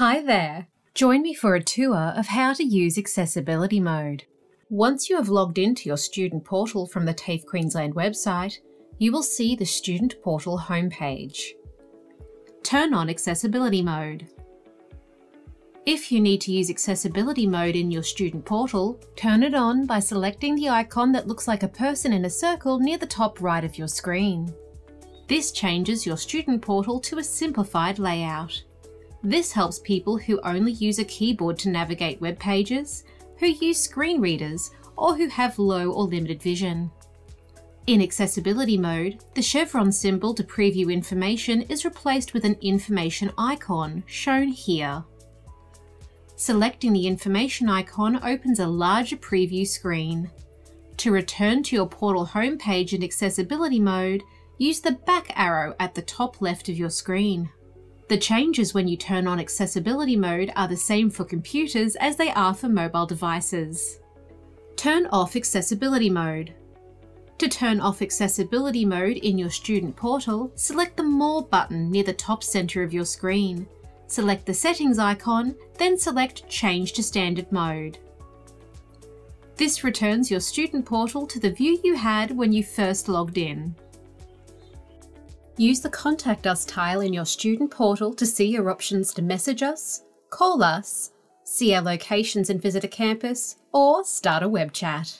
Hi there! Join me for a tour of how to use Accessibility Mode. Once you have logged into your student portal from the TAFE Queensland website, you will see the Student Portal homepage. Turn on Accessibility Mode. If you need to use Accessibility Mode in your student portal, turn it on by selecting the icon that looks like a person in a circle near the top right of your screen. This changes your student portal to a simplified layout. This helps people who only use a keyboard to navigate web pages, who use screen readers, or who have low or limited vision. In Accessibility Mode, the chevron symbol to preview information is replaced with an information icon, shown here. Selecting the information icon opens a larger preview screen. To return to your portal homepage in Accessibility Mode, use the back arrow at the top left of your screen. The changes when you turn on Accessibility Mode are the same for computers as they are for mobile devices. Turn off Accessibility Mode. To turn off Accessibility Mode in your student portal, select the More button near the top center of your screen. Select the Settings icon, then select Change to Standard Mode. This returns your student portal to the view you had when you first logged in. Use the Contact Us tile in your student portal to see your options to message us, call us, see our locations and visit a campus, or start a web chat.